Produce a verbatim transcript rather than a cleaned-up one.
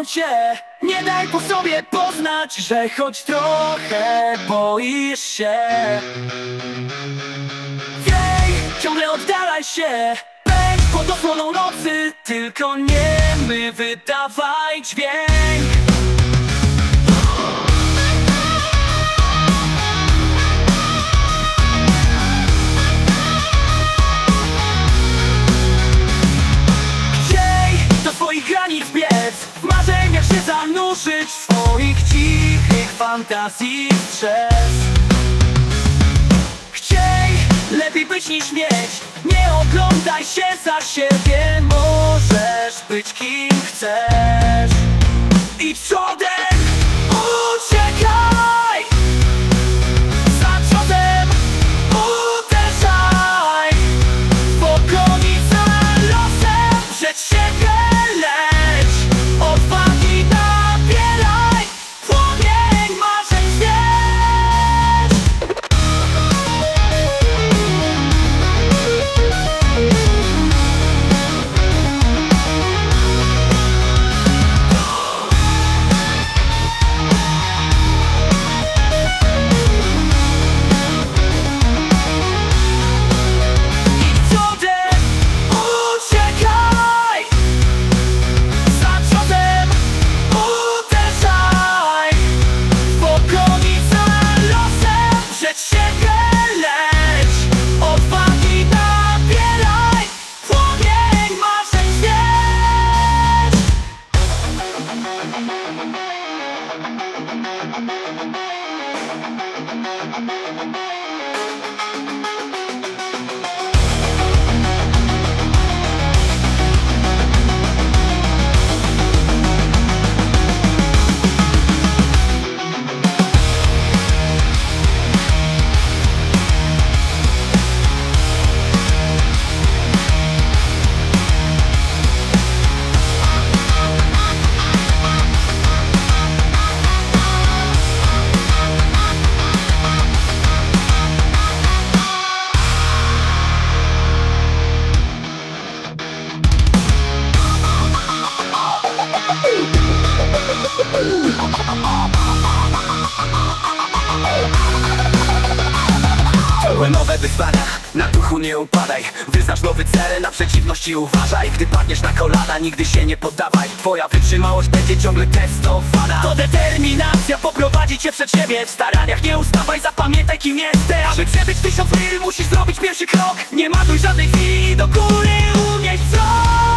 Kocham cię, nie daj po sobie poznać, że choć trochę boisz się. Wiej, ciągle oddalaj się, pędź pod osłoną nocy, tylko nie my wydawaj dźwięk. Zanurzyć w swoich cichych fantazji strzec. Chciej lepiej być niż mieć, nie oglądaj się za siebie, możesz być kim chcesz. I przodem uciekaj, za przodem uderzaj, pogoni za losem, przed siebie leć, odwagi. Czułe nowe wyzwania, na duchu nie upadaj. Wyznacz nowy cel, na przeciwności uważaj. Gdy padniesz na kolana, nigdy się nie poddawaj. Twoja wytrzymałość będzie ciągle testowana. To determinacja poprowadzi cię przed siebie. W staraniach nie ustawaj, zapamiętaj kim jesteś. Aby przebyć tysiąc mil, musisz zrobić pierwszy krok. Nie marnuj żadnej chwili, do góry unieś wzrok.